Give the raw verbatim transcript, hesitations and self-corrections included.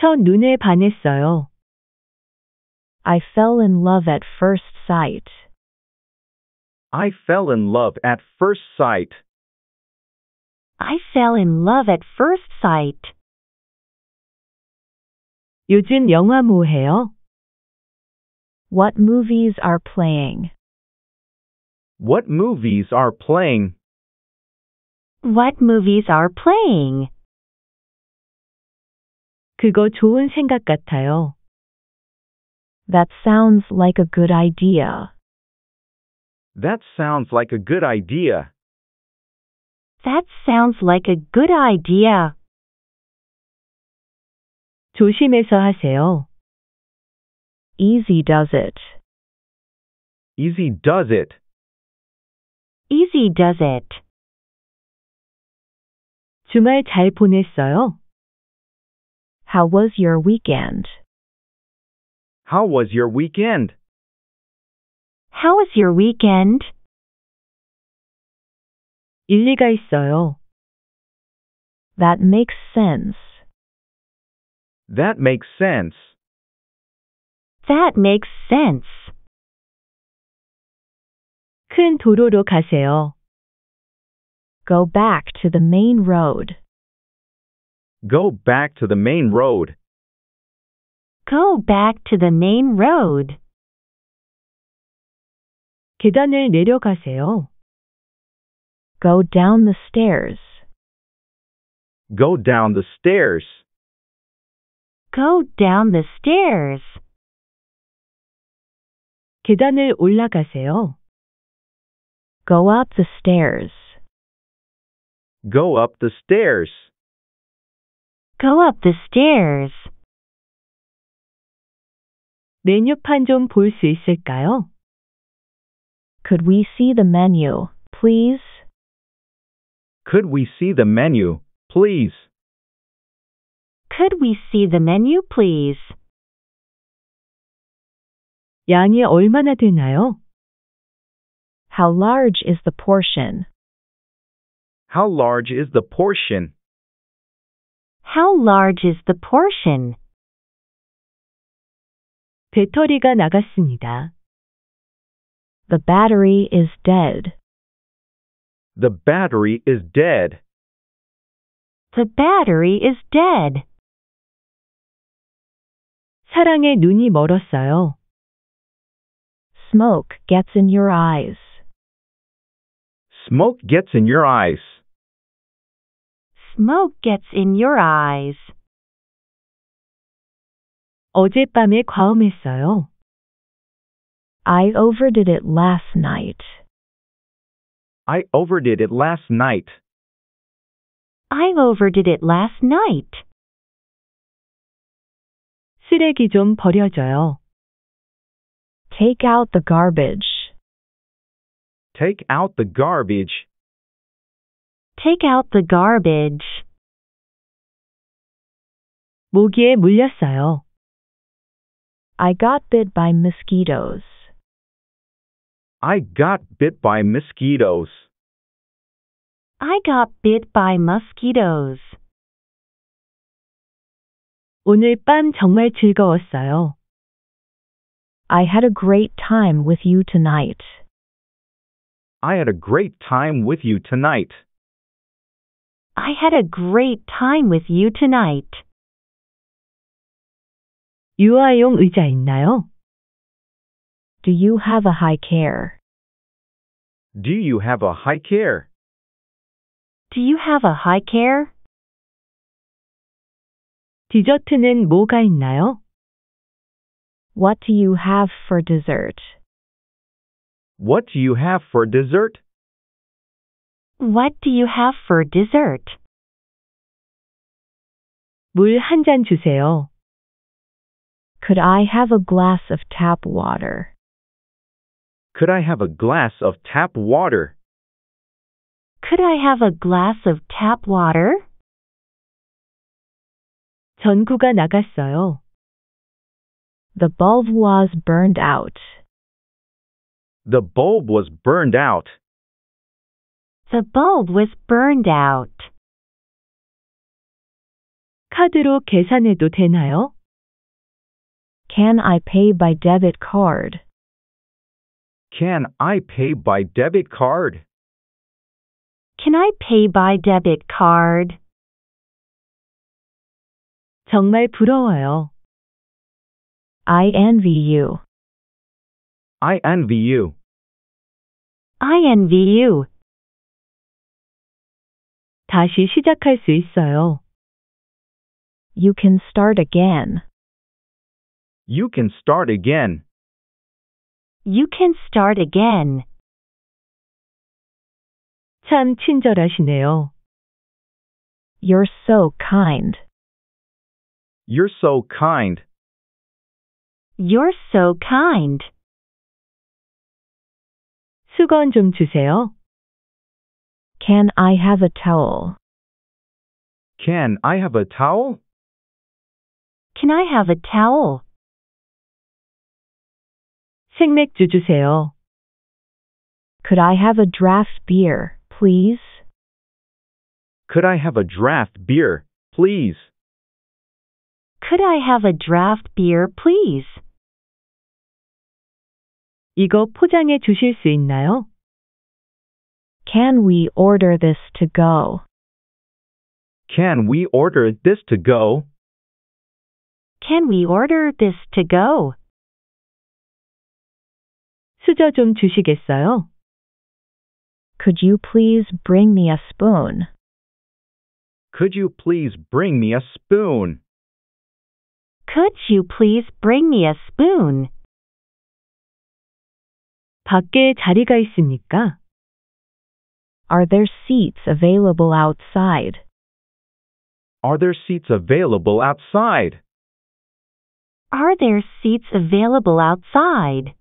첫눈에 반했어요. I fell in love at first sight. I fell in love at first sight. I fell in love at first sight. 요즘 영화 뭐 해요? What movies are playing? What movies are playing? What movies are playing? 그거 좋은 생각 같아요. That sounds like a good idea. That sounds like a good idea. That sounds like a good idea. 조심해서 하세요. Easy does it. Easy does it. Easy does it. 주말 잘 보냈어요? How was your weekend? How was your weekend? How was your weekend? 일리가 있어요. That makes sense. That makes sense. That makes sense. 큰 도로로 가세요. Go back to the main road. Go back to the main road. Go back to the main road. 계단을 내려가세요. Go down the stairs. Go down the stairs. Go down the stairs. 계단을 올라가세요. Go up the stairs. Go up the stairs. Go up the stairs. 메뉴판 좀 볼 수 있을까요? Could we see the menu, please? Could we see the menu, please? Could we see the menu, please? 양이 얼마나 되나요? How large is the portion? How large is the portion? How large is the portion? 배터리가 나갔습니다. The battery is dead. The battery is dead. The battery is dead. 사랑에 눈이 멀었어요. Smoke gets in your eyes. Smoke gets in your eyes. Smoke gets in your eyes. 어젯밤에 과음했어요. I overdid it last night. I overdid it last night. I overdid it last night. 쓰레기 좀 버려줘요. Take out the garbage. Take out the garbage. Take out the garbage. 모기에 물렸어요. I got bit by mosquitoes. I got bit by mosquitoes. I got bit by mosquitoes. 오늘 밤 정말 즐거웠어요. I had a great time with you tonight. I had a great time with you tonight. I had a great time with you tonight. 유아용 의자 있나요? Do you have a high chair? Do you have a high chair? Do you have a high chair? 디저트는 뭐가 있나요? What do you have for dessert? What do you have for dessert? What do you have for dessert? 물 한 잔 주세요. Could I have a glass of tap water? Could I have a glass of tap water? Could I have a glass of tap water? 전구가 나갔어요. The bulb was burned out. The bulb was burned out. The bulb was burned out. 카드로 계산해도 되나요? Can I pay by debit card? Can I pay by debit card? Can I pay by debit card? 정말 부러워요. I envy you. I envy you. I envy you. 다시 시작할 수 있어요. You can start again. You can start again. You can start again. 참 친절하시네요. You're so kind. You're so kind. You're so kind. 수건 좀 주세요. Can I have a towel? Can I have a towel? Can I have a towel? 생맥주 주세요. Could I have a draft beer, please? Could I have a draft beer, please? Could I have a draft beer, please? 이거 포장해 주실 수 있나요? Can we order this to go? Can we order this to go? Can we order this to go? 수저 좀 주시겠어요? Could you please bring me a spoon? Could you please bring me a spoon? Could you please bring me a spoon? 밖에 자리가 있습니까? Are there seats available outside? Are there seats available outside? Are there seats available outside?